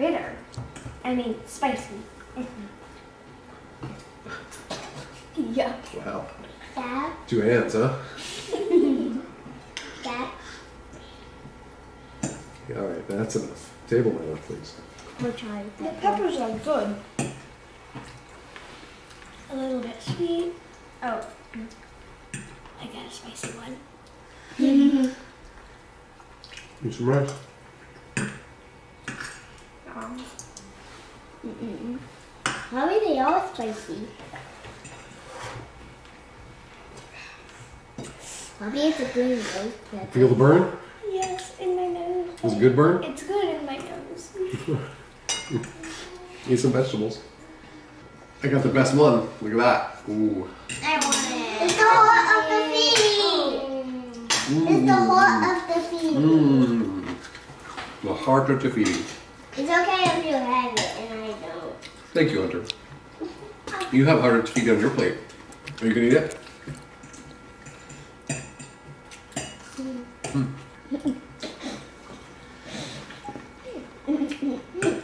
bitter. I mean, spicy. Yup. Wow. Dad. Two hands, huh? Dad. Yeah, all right, that's enough. Table manner, please. We're trying. The peppers are good. A little bit sweet. Oh, I got a spicy one. Need some rice? How are they all spicy? Mommy, it's a good nose. Feel the burn? Yes, in my nose. It's a good burn? It's good in my nose. Eat some vegetables. I got the best one. Look at that. Ooh. I want it. It's the heart of the feet. Mm. It's the heart of the feet. Mm. The heart of the feet. It's okay if you have it and I don't. Thank you, Hunter. You have heart of the feet on your plate. Are you going to eat it? Mm.